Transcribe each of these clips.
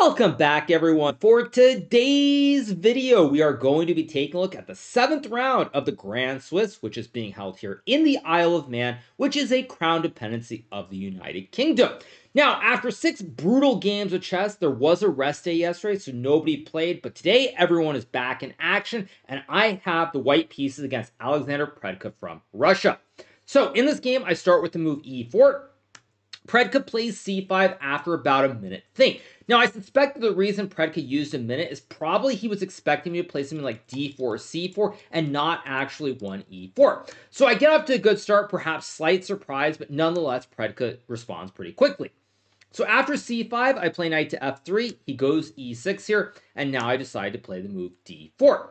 Welcome back, everyone. For today's video, we are going to be taking a look at the 7th round of the Grand Swiss, which is being held here in the Isle of Man, which is a crown dependency of the United Kingdom. Now, after 6 brutal games of chess, there was a rest day yesterday, so nobody played, but today everyone is back in action, and I have the white pieces against Alexander Predke from Russia. So, in this game, I start with the move e4. Predke plays c5 after about a minute think. Now, I suspect that the reason Predke used a minute is probably he was expecting me to play something like d4, c4, and not actually 1e4. So I get up to a good start, perhaps slight surprise, but nonetheless, Predke responds pretty quickly. So after c5, I play knight to f3, he goes e6 here, and now I decide to play the move d4.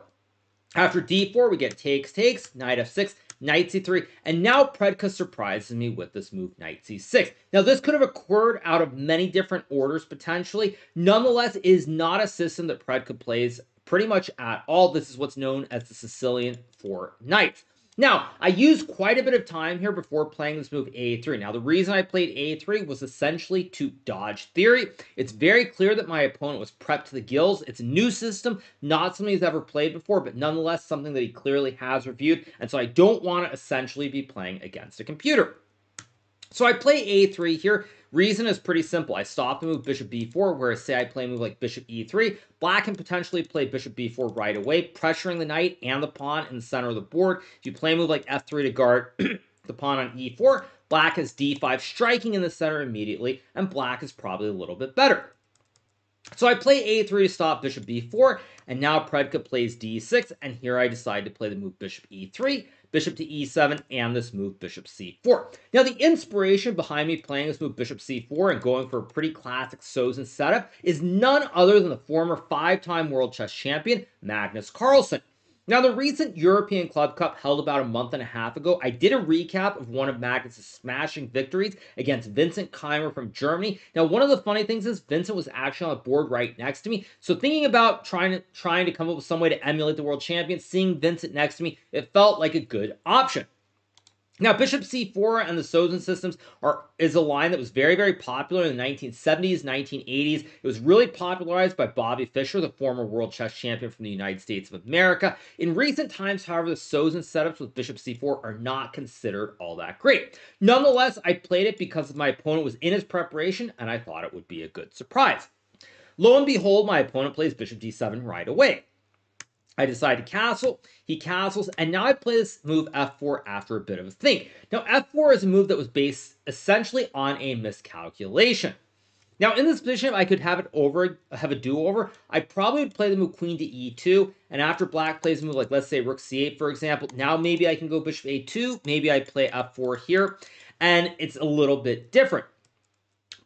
After d4, we get takes, takes, knight f6, knight c3, and now Predke surprises me with this move, knight c6. Now, this could have occurred out of many different orders, potentially. Nonetheless, it is not a system that Predke plays pretty much at all. This is what's known as the Sicilian Four Knights. Now, I used quite a bit of time here before playing this move a3. Now, the reason I played a3 was essentially to dodge theory. It's very clear that my opponent was prepped to the gills. It's a new system, not something he's ever played before, but nonetheless something that he clearly has reviewed, and so I don't want to essentially be playing against a computer. So I play a3 here. Reason is pretty simple. I stop the move bishop b4, whereas say I play a move like bishop e3, black can potentially play bishop b4 right away, pressuring the knight and the pawn in the center of the board. If you play a move like f3 to guard the pawn on e4, black has d5 striking in the center immediately, and black is probably a little bit better. So I play a3 to stop bishop b4, and now Predke plays d6, and here I decide to play the move bishop e3, bishop to e7, and this move, bishop c4. Now, the inspiration behind me playing this move, bishop c4, and going for a pretty classic Sozin setup is none other than the former 5-time world chess champion, Magnus Carlsen. Now, the recent European Club Cup held about a month and a half ago, I did a recap of one of Magnus' smashing victories against Vincent Keimer from Germany. Now, one of the funny things is Vincent was actually on the board right next to me. So thinking about trying to come up with some way to emulate the world champion, seeing Vincent next to me, it felt like a good option. Now, bishop c4 and the Sozin systems is a line that was very, very popular in the 1970s, 1980s. It was really popularized by Bobby Fischer, the former world chess champion from the United States of America. In recent times, however, the Sozin setups with bishop c4 are not considered all that great. Nonetheless, I played it because my opponent was in his preparation, and I thought it would be a good surprise. Lo and behold, my opponent plays bishop d7 right away. I decide to castle, he castles, and now I play this move f4 after a bit of a think. Now, f4 is a move that was based essentially on a miscalculation. Now, in this position, if I could have a do-over, I probably would play the move queen to e2, and after black plays a move like, let's say, rook c8, for example, now maybe I can go bishop a2, maybe I play f4 here, and it's a little bit different.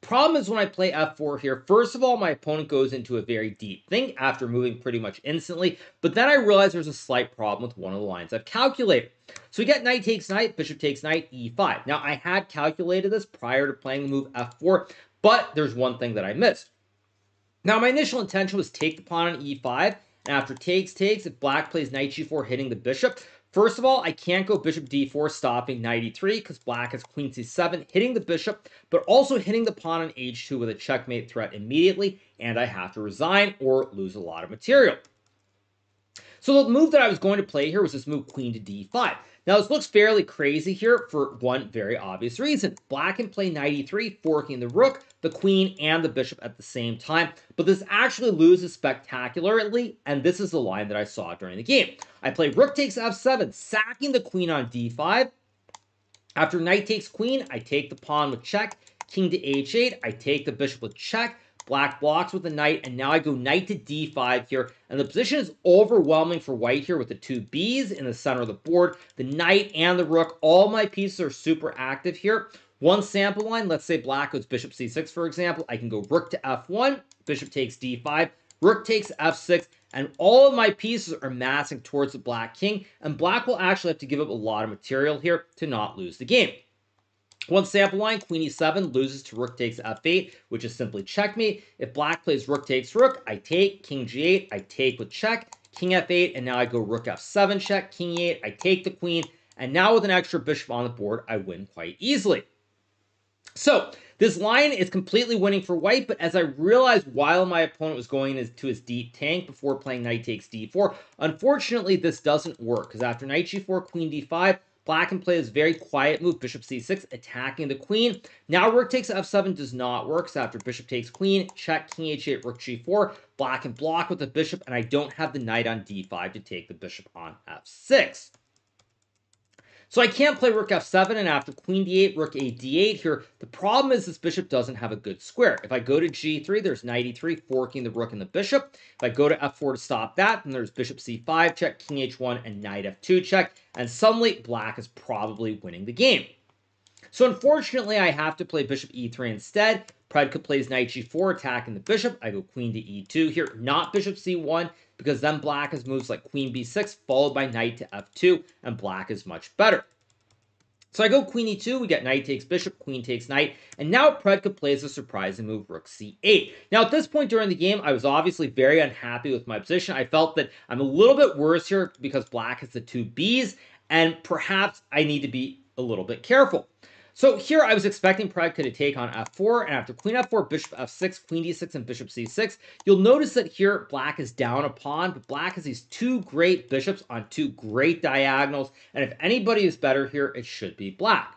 Problem is when I play f4 here, first of all, my opponent goes into a very deep thing after moving pretty much instantly, but then I realize there's a slight problem with one of the lines I've calculated. So we get knight takes knight, bishop takes knight, e5. Now, I had calculated this prior to playing the move f4, but there's one thing that I missed. Now, my initial intention was take the pawn on e5, and after takes takes, if black plays knight g4 hitting the bishop, first of all, I can't go bishop d4 stopping knight e3 because black has queen c7 hitting the bishop, but also hitting the pawn on h2 with a checkmate threat immediately, and I have to resign or lose a lot of material. So the move that I was going to play here was this move queen to d5. Now, this looks fairly crazy here for one very obvious reason. Black can play knight e3, forking the rook, the queen, and the bishop at the same time, but this actually loses spectacularly, and this is the line that I saw during the game. I play rook takes f7, sacking the queen on d5. After knight takes queen, I take the pawn with check, king to h8, I take the bishop with check, black blocks with the knight, and now I go knight to d5 here, and the position is overwhelming for white here with the two Bs in the center of the board, the knight and the rook. All my pieces are super active here. One sample line, let's say black goes bishop c6, for example, I can go rook to f1, bishop takes d5, rook takes f6, and all of my pieces are massing towards the black king, and black will actually have to give up a lot of material here to not lose the game. One sample line, queen e7 loses to rook takes f8, which is simply checkmate. If black plays rook takes rook, I take, king g8, I take with check, king f8, and now I go rook f7 check, king e8, I take the queen, and now with an extra bishop on the board, I win quite easily. So This line is completely winning for white, but as I realized while my opponent was going to his d-tank before playing knight takes d4, unfortunately this doesn't work, because after knight g4, queen d5, black can play this very quiet move, bishop c6, attacking the queen. Now rook takes f7 does not work, so after bishop takes queen, check, king h8, rook g4, black can block with the bishop, and I don't have the knight on d5 to take the bishop on f6. So I can't play rook f7, and after queen d8, rook a d8 here, the problem is this bishop doesn't have a good square. If I go to g3, there's knight e3, forking the rook and the bishop. If I go to f4 to stop that, then there's bishop c5 check, king h1, and knight f2 check, and suddenly black is probably winning the game. So unfortunately, I have to play bishop e3 instead. Predke plays knight g4, attacking the bishop. I go queen to e2 here, not bishop c1, because then black has moves like queen b6, followed by knight to f2, and black is much better. So I go queen e2, we get knight takes bishop, queen takes knight, and now Predke plays a surprising move, rook c8. Now at this point during the game, I was obviously very unhappy with my position. I felt that I'm a little bit worse here because black has the two Bs, and perhaps I need to be a little bit careful. So here I was expecting Predke to take on f4, and after queen f4, bishop f6, queen d6, and bishop c6, you'll notice that here black is down a pawn, but black has these two great bishops on two great diagonals, and if anybody is better here, it should be black.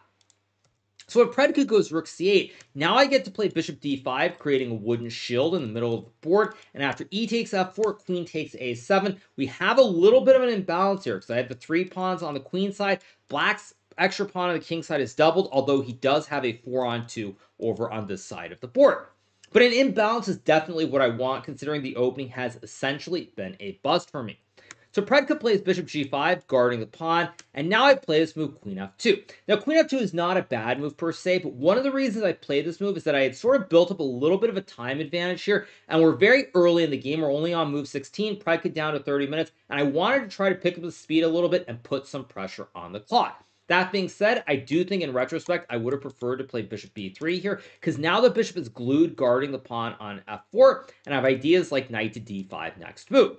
So if Predke goes rook c8, now I get to play bishop d5, creating a wooden shield in the middle of the board, and after e takes f4, queen takes a7, we have a little bit of an imbalance here, because I have the three pawns on the queen side, black's extra pawn on the king side is doubled, although he does have a 4-on-2 over on this side of the board. But an imbalance is definitely what I want, considering the opening has essentially been a bust for me. So Predke plays bishop g5, guarding the pawn, and now I play this move queen f2. Now queen f2 is not a bad move per se, but one of the reasons I played this move is that I had sort of built up a little bit of a time advantage here, and we're very early in the game, we're only on move 16, Predke down to 30 minutes, and I wanted to try to pick up the speed a little bit and put some pressure on the clock. That being said, I do think in retrospect, I would have preferred to play bishop b3 here, because now the bishop is glued guarding the pawn on f4, and I have ideas like knight to d5 next move.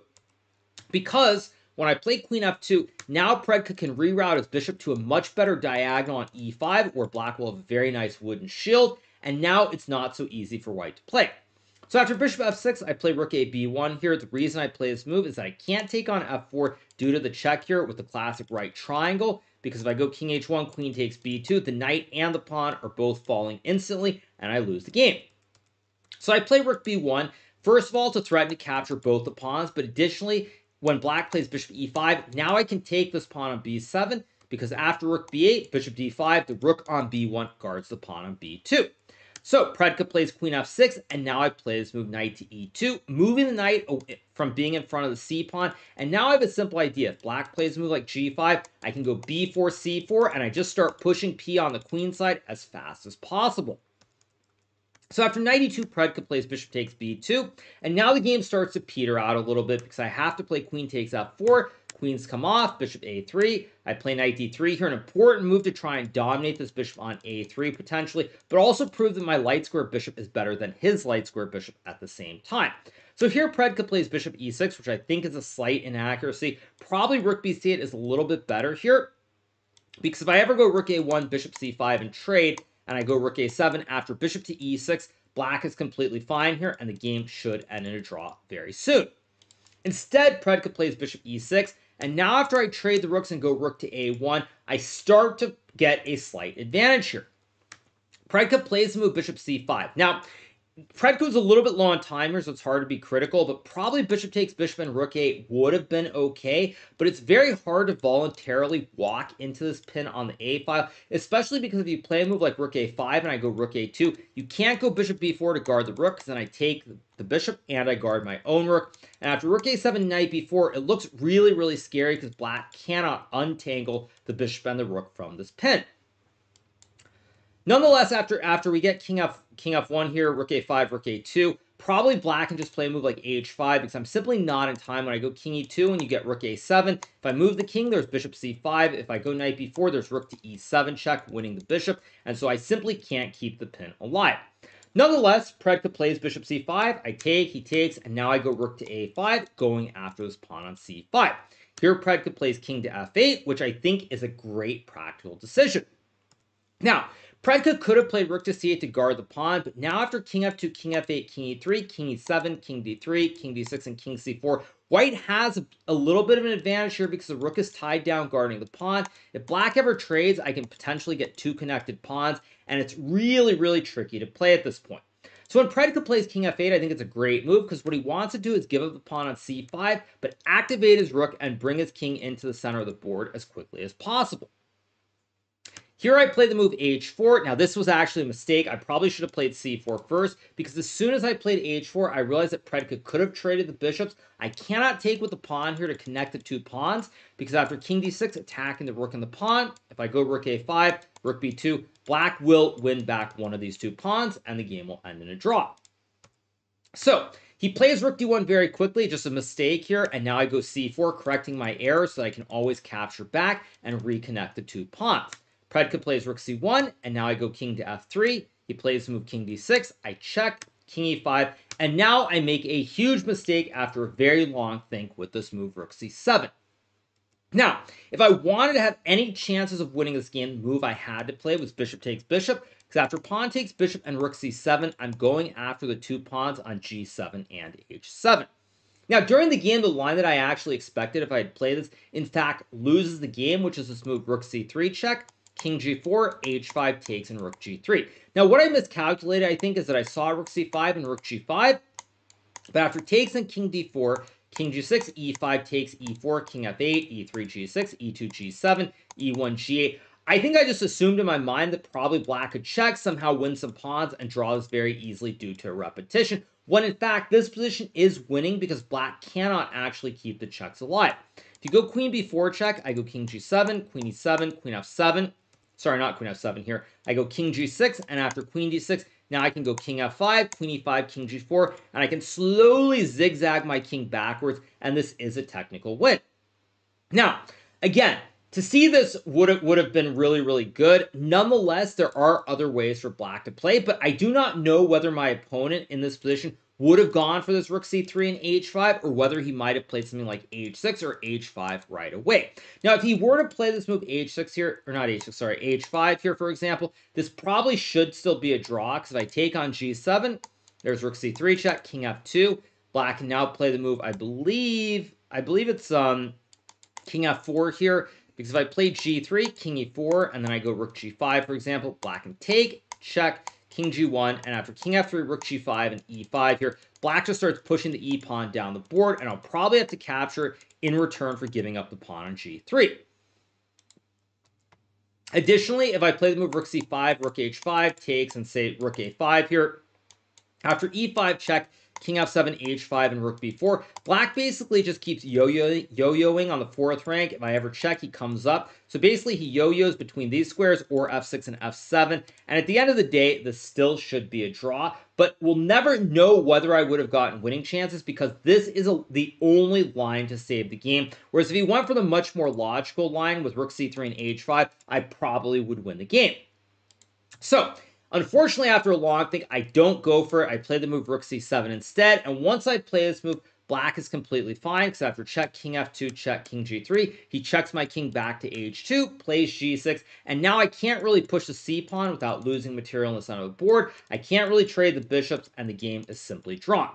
Because when I play queen f2, now Predke can reroute his bishop to a much better diagonal on e5, where black will have a very nice wooden shield, and now it's not so easy for white to play. So after bishop f6, I play rook a b1 here. The reason I play this move is that I can't take on f4 due to the check here with the classic right triangle, because if I go king h1, queen takes b2, the knight and the pawn are both falling instantly, and I lose the game. So I play rook b1, first of all, to threaten to capture both the pawns, but additionally, when black plays bishop e5, now I can take this pawn on b7, because after rook b8, bishop d5, the rook on b1 guards the pawn on b2. So Predke plays queen f6, and now I play this move knight to e2, moving the knight from being in front of the c pawn, and now I have a simple idea. If black plays a move like g5, I can go b4, c4, and I just start pushing p on the queen side as fast as possible. So after knight e2, Predke plays bishop takes b2, and now the game starts to peter out a little bit, because I have to play queen takes f4, queens come off, bishop a3, I play knight d3 here, an important move to try and dominate this bishop on a3 potentially, but also prove that my light square bishop is better than his light square bishop at the same time. So here Predke plays bishop e6, which I think is a slight inaccuracy. Probably rook b8 is a little bit better here, because if I ever go rook a1, bishop c5 and trade, and I go rook a7 after bishop to e6, black is completely fine here, and the game should end in a draw very soon. Instead, Predke plays bishop e6, and now after I trade the rooks and go rook to a1, I start to get a slight advantage here. Predke plays the move bishop c5. Now, Predke was a little bit low on time here, so it's hard to be critical, but probably bishop takes bishop and rook 8 would have been okay, but it's very hard to voluntarily walk into this pin on the a file, especially because if you play a move like rook a5 and I go rook a2, you can't go bishop b4 to guard the rook, because then I take the bishop and I guard my own rook. And after rook a7, knight b4, it looks really, really scary because black cannot untangle the bishop and the rook from this pin. Nonetheless, after we get king f1 here, rook a5, rook a2, probably black can just play a move like h5, because I'm simply not in time when I go king e2 and you get rook a7. If I move the king, there's bishop c5. If I go knight b4, there's rook to e7 check, winning the bishop, and so I simply can't keep the pin alive. Nonetheless, Predke plays bishop c5, I take, he takes, and now I go rook to a5, going after this pawn on c5. Here Predke plays king to f8, which I think is a great practical decision. Now, Predke could have played rook to c8 to guard the pawn, but now after king f2, king f8, king e3, king e7, king d3, king d6, and king c4, white has a little bit of an advantage here because the rook is tied down guarding the pawn. If black ever trades, I can potentially get two connected pawns, and it's really, really tricky to play at this point. So when Predke plays king f8, I think it's a great move because what he wants to do is give up the pawn on c5, but activate his rook and bring his king into the center of the board as quickly as possible. Here I play the move h4. Now this was actually a mistake. I probably should have played c4 first, because as soon as I played h4, I realized that Predke could have traded the bishops. I cannot take with the pawn here to connect the two pawns, because after king d6, attacking the rook and the pawn, if I go rook a5, rook b2, black will win back one of these two pawns, and the game will end in a draw. So he plays rook d1 very quickly, just a mistake here, and now I go c4, correcting my error so that I can always capture back and reconnect the two pawns. Predke plays rook c1, and now I go king to f3. He plays the move king d6. I check, king e5, and now I make a huge mistake after a very long think with this move rook c7. Now, if I wanted to have any chances of winning this game, the move I had to play was bishop takes bishop, because after pawn takes bishop and rook c7, I'm going after the two pawns on g7 and h7. Now, during the game, the line that I actually expected if I had played this, in fact, loses the game, which is this move rook c3 check, king g4, h5 takes, and rook g3. Now, what I miscalculated, I think, is that I saw rook c5 and rook g5, but after takes and king d4, king g6, e5 takes, e4, king f8, e3, g6, e2, g7, e1, g8. I think I just assumed in my mind that probably black could check, somehow win some pawns, and draw this very easily due to a repetition, when in fact this position is winning because black cannot actually keep the checks alive. If you go queen b4 check, I go king g7, queen e7, queen f7, sorry, not queen f7 here. I go king g6, and after queen d6, now I can go king f5, queen e5, king g4, and I can slowly zigzag my king backwards, and this is a technical win. Now, again, to see this would have been really, really good. Nonetheless, there are other ways for black to play, but I do not know whether my opponent in this position would have gone for this rook c3 and h5, or whether he might have played something like h6 or h5 right away. Now, if he were to play this move h6 here, or not h6, sorry, h5 here, for example, this probably should still be a draw, because if I take on g7, there's rook c3 check, king f2. Black can now play the move, I believe it's king f4 here, because if I play g3, king e4, and then I go rook g5, for example, black can take, check, king g1, and after king f3, rook g5, and e5 here, black just starts pushing the e pawn down the board, and I'll probably have to capture it in return for giving up the pawn on g3. Additionally, if I play the move rook c5, rook h5, takes, and say rook a5 here, after e5 check, king f7, h5, and rook b4, black basically just keeps yo-yoing on the fourth rank. If I ever check, he comes up. So basically, he yo-yos between these squares, or f6 and f7. And at the end of the day, this still should be a draw, but we'll never know whether I would have gotten winning chances, because this is the only line to save the game. Whereas if he went for the much more logical line with rook c3 and h5, I probably would win the game. So, unfortunately, after a long think, I don't go for it. I play the move rook c7 instead, and once I play this move, black is completely fine, because after check, king f2, check, king g3, he checks my king back to h2, plays g6, and now I can't really push the c pawn without losing material in the center of the board. I can't really trade the bishops, and the game is simply drawn.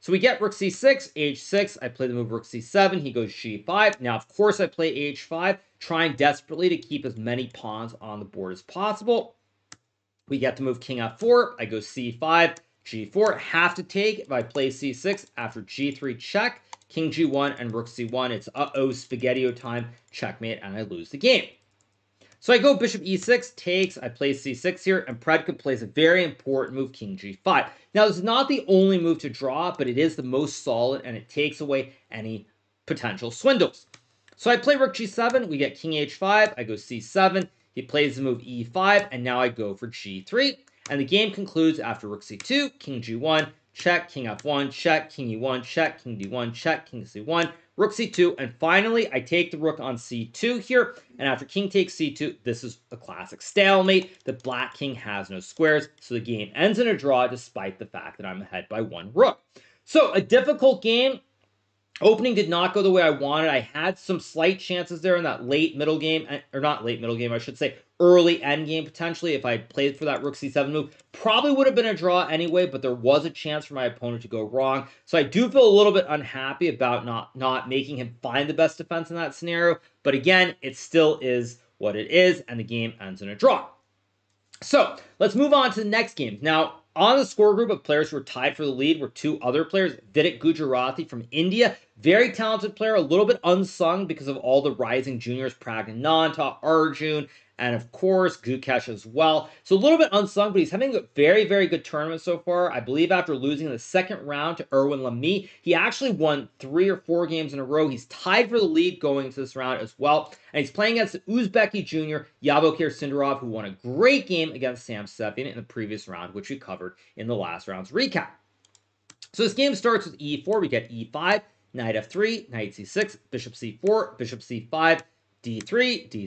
So we get rook c6, h6, I play the move rook c7, he goes g5. Now, of course, I play h5, trying desperately to keep as many pawns on the board as possible. We get to move king f4, I go c5, g4, have to take. If I play c6, after g3 check, king g1, and rook c1, it's uh-oh, spaghetti-o time, checkmate, and I lose the game. So I go bishop e6, takes, I play c6 here, and Predke plays a very important move, king g5. Now, this is not the only move to draw, but it is the most solid, and it takes away any potential swindles. So I play rook g7, we get king h5, I go c7, he plays the move e5, and now I go for g3. And the game concludes after rook c2, king g1, check, king f1, check, king e1, check, king d1, check, king c1, rook c2, and finally I take the rook on c2 here, and after king takes c2, this is a classic stalemate. The black king has no squares, so the game ends in a draw despite the fact that I'm ahead by one rook. So a difficult game. Opening did not go the way I wanted. I had some slight chances there in that late middle game, or not late middle game, I should say, early end game potentially. If I played for that rook c7 move, probably would have been a draw anyway, but there was a chance for my opponent to go wrong. So I do feel a little bit unhappy about not making him find the best defense in that scenario. But again, it still is what it is, and the game ends in a draw. So let's move on to the next game. Now, on the score group of players who were tied for the lead were two other players. Vidit Gujrathi from India, very talented player, a little bit unsung because of all the rising juniors, Praggnanandha, Arjun, and of course Gukesh as well. So a little bit unsung, but he's having a very, very good tournament so far. I believe after losing the second round to Irwin Lemi, he actually won 3 or 4 games in a row. He's tied for the lead going into this round as well. And he's playing against the Uzbeki junior, Yavokir Sindarov, who won a great game against Sam Sefian in the previous round, which we covered in the last round's recap. So this game starts with e4. We get e5, knight f3, knight c6, bishop c4, bishop c5, d3, d6,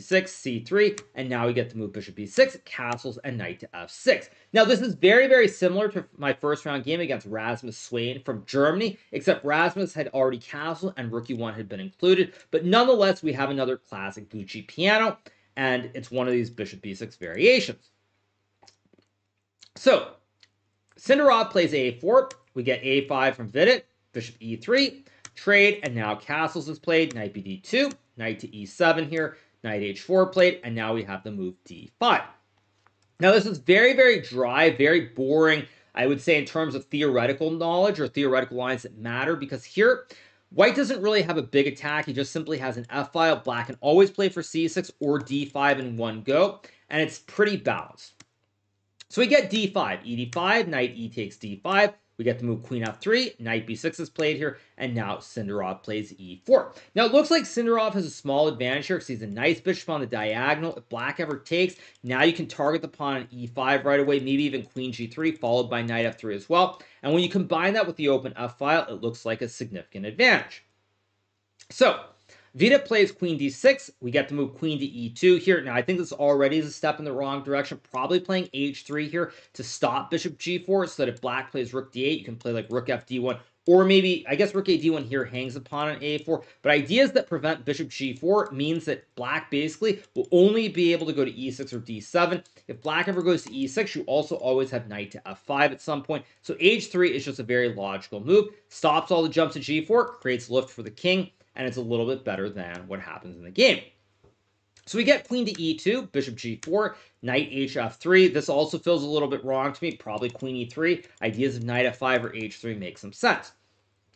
c3, and now we get to move bishop b6, castles, and knight to f6. Now, this is very, very similar to my first round game against Rasmus Swain from Germany, except Rasmus had already castled and rook e1 had been included. But nonetheless, we have another classic Gucci piano, and it's one of these bishop b6 variations. So, Sindarov plays a4. We get a5 from Vidit, bishop e3, trade, and now castles is played, knight bd2, knight to e7 here, knight h4 played, and now we have the move d5. Now this is very, very dry, very boring, I would say, in terms of theoretical knowledge or theoretical lines that matter, because here, white doesn't really have a big attack. He just simply has an f-file. Black can always play for c6 or d5 in one go, and it's pretty balanced. So we get d5, e5, knight e takes d5, we get to move queen f3, knight b6 is played here, and now Sindarov plays e4. Now, it looks like Sindarov has a small advantage here because he's a nice bishop on the diagonal. If black ever takes, now you can target the pawn on e5 right away, maybe even queen g3, followed by knight f3 as well. And when you combine that with the open f-file, it looks like a significant advantage. So, Vidit plays queen d6. We get to move queen to e2 here. Now, I think this already is a step in the wrong direction. Probably playing h3 here to stop bishop g4 so that if black plays rook d8, you can play like rook fd1. Or maybe, I guess rook a d1 here hangs the pawn on a4. But ideas that prevent bishop g4 means that black basically will only be able to go to e6 or d7. If black ever goes to e6, you also always have knight to f5 at some point. So h3 is just a very logical move. Stops all the jumps to g4, creates lift for the king, and it's a little bit better than what happens in the game. So we get queen to e2, bishop g4, knight hf3. This also feels a little bit wrong to me, probably queen e3. Ideas of knight f5 or h3 make some sense.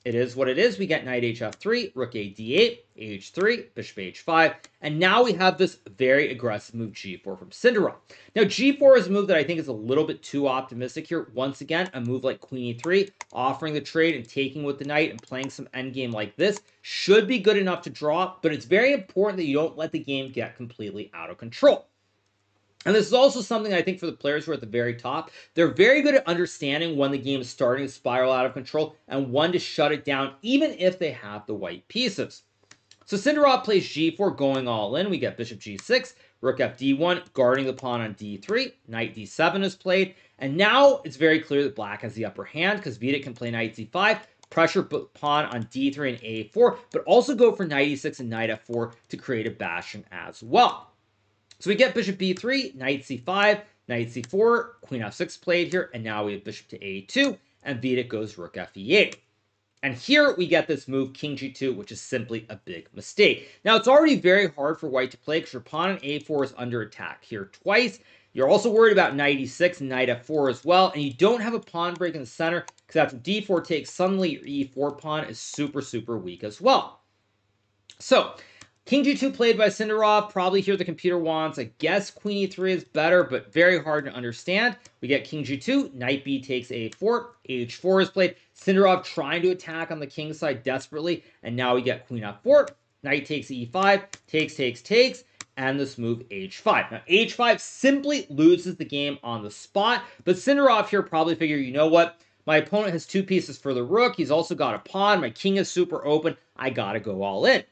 It is what it is. We get knight hf3, rook a d8, h3, bishop h5, and now we have this very aggressive move g4 from Sindarov. Now g4 is a move that I think is a little bit too optimistic here. Once again, a move like queen e3, offering the trade and taking with the knight and playing some endgame like this should be good enough to draw, but it's very important that you don't let the game get completely out of control. And this is also something I think for the players who are at the very top, they're very good at understanding when the game is starting to spiral out of control and when to shut it down, even if they have the white pieces. So Sindarov plays g4, going all in. We get bishop g6, rook fd1, guarding the pawn on d3, knight d7 is played. And now it's very clear that black has the upper hand because Vidit can play knight c5, pressure pawn on d3 and a4, but also go for knight e6 and knight f4 to create a bastion as well. So we get bishop b3, knight c5, knight c4, queen f6 played here, and now we have bishop to a2, and Vidit goes rook fe8. And here we get this move, king g2, which is simply a big mistake. Now, it's already very hard for white to play because your pawn on a4 is under attack here twice. You're also worried about knight e6 and knight f4 as well, and you don't have a pawn break in the center because after d4 takes, suddenly your e4 pawn is super, super weak as well. So king g2 played by Sindarov, probably here the computer wants, I guess queen e3 is better, but very hard to understand. We get king g2, knight b takes a4, h4 is played. Sindarov trying to attack on the king side desperately, and now we get queen f4, knight takes e5, takes, takes, takes, and this move h5. Now h5 simply loses the game on the spot, but Sindarov here probably figured, you know what, my opponent has 2 pieces for the rook, he's also got a pawn, my king is super open, I gotta go all in.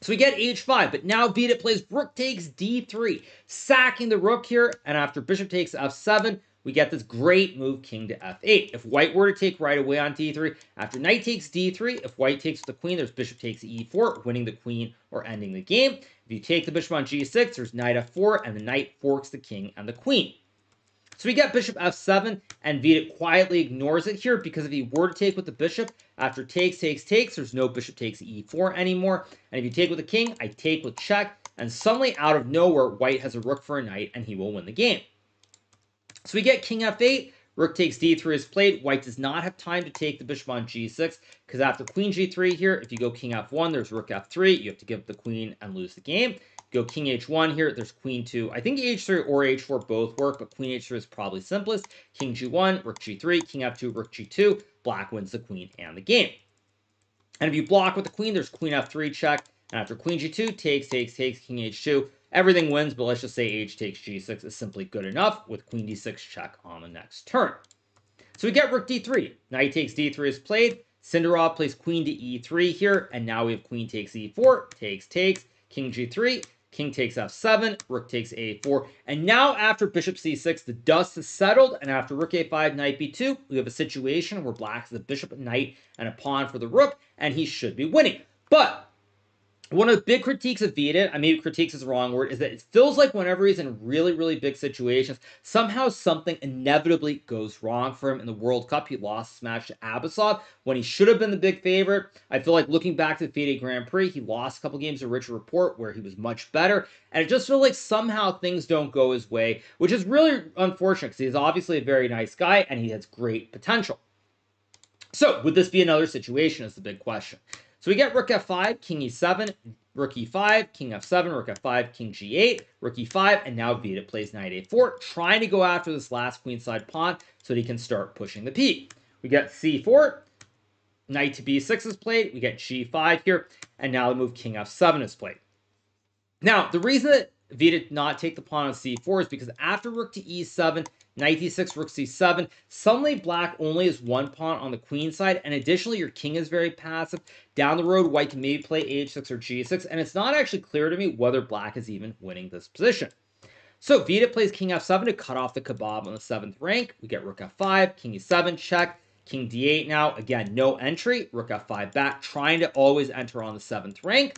So we get h5, but now Vidit plays rook takes d3, sacking the rook here, and after bishop takes f7, we get this great move, king to f8. If white were to take right away on d3, after knight takes d3, if white takes the queen, there's bishop takes e4, winning the queen or ending the game. If you take the bishop on g6, there's knight f4, and the knight forks the king and the queen. So we get bishop f7, and Vidit quietly ignores it here, because if he were to take with the bishop, after takes, takes, takes, there's no bishop takes e4 anymore. And if you take with the king, I take with check, and suddenly out of nowhere, white has a rook for a knight, and he will win the game. So we get king f8, rook takes d3 is played. White does not have time to take the bishop on g6, because after queen g3 here, if you go king f1, there's rook f3. You have to give up the queen and lose the game. Go king h1 here, there's queen 2. I think h3 or h4 both work, but queen h3 is probably simplest. King g1, rook g3, king f2, rook g2. Black wins the queen and the game. And if you block with the queen, there's queen f3 check. And after queen g2, takes, takes, takes, king h2. Everything wins, but let's just say h takes g6 is simply good enough with queen d6 check on the next turn. So we get rook d3. Knight takes d3 is played. Sindarov plays queen to e3 here, and now we have queen takes e4, takes, takes, king g3, king takes f7, rook takes a4. And now after bishop c6, the dust is settled, and after rook a5, knight b2, we have a situation where black has a bishop, a knight, and a pawn for the rook, and he should be winning. But one of the big critiques of Vidit, I mean, critiques is the wrong word, is that it feels like whenever he's in really, really big situations, somehow something inevitably goes wrong for him. In the World Cup, he lost his match to Abasov when he should have been the big favorite. I feel like looking back to the FIDE Grand Prix, he lost a couple games to Richard Report where he was much better. And it just feels like somehow things don't go his way, which is really unfortunate because he's obviously a very nice guy and he has great potential. So would this be another situation is the big question. So we get rook f5, king e7, rook e5, king f7, rook f5, king g8, rook e5, and now Vidit plays knight a4, trying to go after this last queenside pawn so that he can start pushing the p. We get c4, knight to b6 is played, we get g5 here, and now the move king f7 is played. Now, the reason that Vidit did not take the pawn on c4 is because after rook to e7, knight d6, rook c7. Suddenly, black only has one pawn on the queen side, and additionally, your king is very passive. Down the road, white can maybe play h6 or g6, and it's not actually clear to me whether black is even winning this position. So, Vidit plays king f7 to cut off the kebab on the 7th rank. We get rook f5, king e7, check, king d8 now. Again, no entry, rook f5 back, trying to always enter on the 7th rank.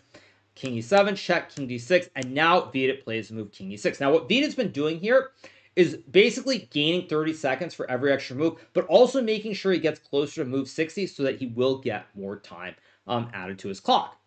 King e7, check, king d6, and now Vidit plays the move king e6. Now, what Vidit's been doing here is basically gaining 30 seconds for every extra move, but also making sure he gets closer to move 60 so that he will get more time added to his clock.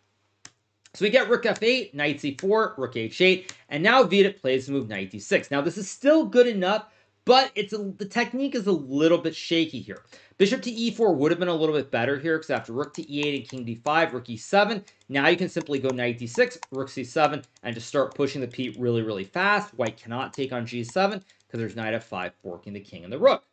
So we get rook f8, knight c4, rook h8, and now Vidit plays the move knight d6. Now this is still good enough, but the technique is a little bit shaky here. Bishop to e4 would have been a little bit better here, because after rook to e8 and king d5, rook e7, now you can simply go knight d6, rook c7, and just start pushing the p really, really fast. White cannot take on g7, because there's knight f5 forking the king and the rook.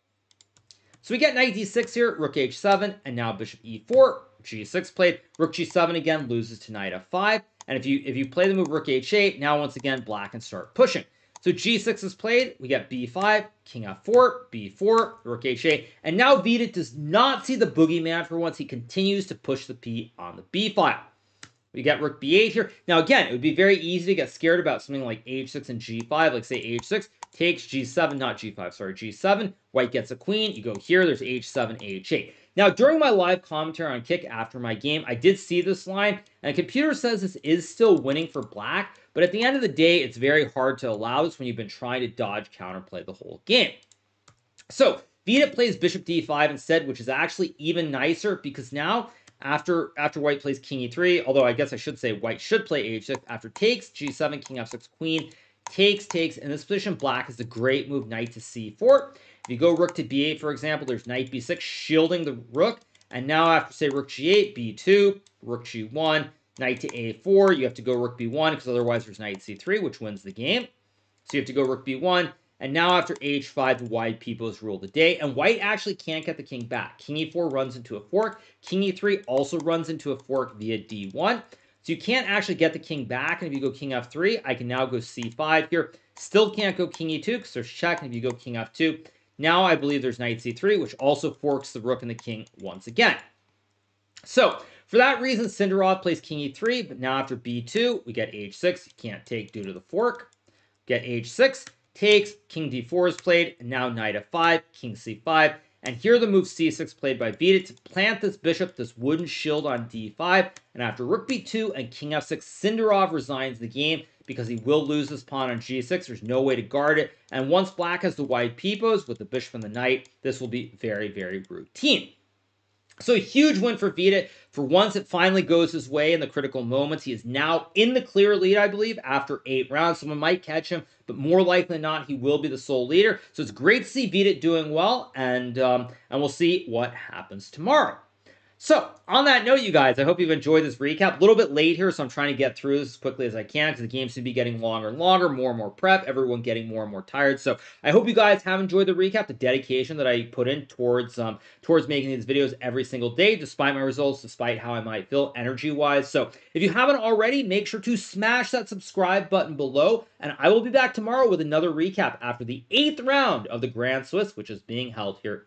So we get knight d6 here, rook h7, and now bishop e4, g6 played, rook g7 again loses to knight f5, and if you play the move rook h8, now once again black can start pushing. So g6 is played, we get b5, king f4, b4, rook h8, and now Vidit does not see the boogeyman for once. He continues to push the p on the b file. We get rook b8 here. Now again, it would be very easy to get scared about something like h6 and g5, like say h6, takes g7, not g5, sorry, g7, white gets a queen, you go here, there's h7, h8. Now, during my live commentary on Kick after my game, I did see this line, and the computer says this is still winning for black, but at the end of the day, it's very hard to allow this when you've been trying to dodge counterplay the whole game. So, Vidit plays bishop d5 instead, which is actually even nicer, because now, after white plays king e3, although I guess I should say white should play h6, after takes, g7, king f6, queen, takes, takes. In this position, black has the great move knight to c4. If you go rook to b8, for example, there's knight b6, shielding the rook. And now after, say, rook g8, b2, rook g1, knight to a4. You have to go rook b1 because otherwise there's knight c3, which wins the game. So you have to go rook b1. And now after h5, the wide peoples rule the day. And white actually can't get the king back. King e4 runs into a fork. King e3 also runs into a fork via d1. So you can't actually get the king back, and if you go king f3, I can now go c5 here. Still can't go king e2 because there's check, and if you go king f2, now I believe there's knight c3, which also forks the rook and the king once again. So for that reason, Sindarov plays king e3, but now after b2, we get h6, you can't take due to the fork. Get h6, takes, king d4 is played, and now knight f5, king c5, and here the move c6 played by Vidit to plant this bishop, this wooden shield on d5, and after rook b2 and king f6, Sindarov resigns the game because he will lose this pawn on g6, there's no way to guard it, and once black has the white pipos with the bishop and the knight, this will be very, very routine. So a huge win for Vidit. For once, it finally goes his way in the critical moments. He is now in the clear lead, I believe, after 8 rounds. Someone might catch him, but more likely than not, he will be the sole leader. So it's great to see Vidit doing well, and we'll see what happens tomorrow. So, on that note, you guys, I hope you've enjoyed this recap. A little bit late here, so I'm trying to get through this as quickly as I can because the game seems to be getting longer and longer, more and more prep, everyone getting more and more tired. So, I hope you guys have enjoyed the recap, the dedication that I put in towards making these videos every single day, despite my results, despite how I might feel energy-wise. So, if you haven't already, make sure to smash that subscribe button below, and I will be back tomorrow with another recap after the 8th round of the Grand Swiss, which is being held here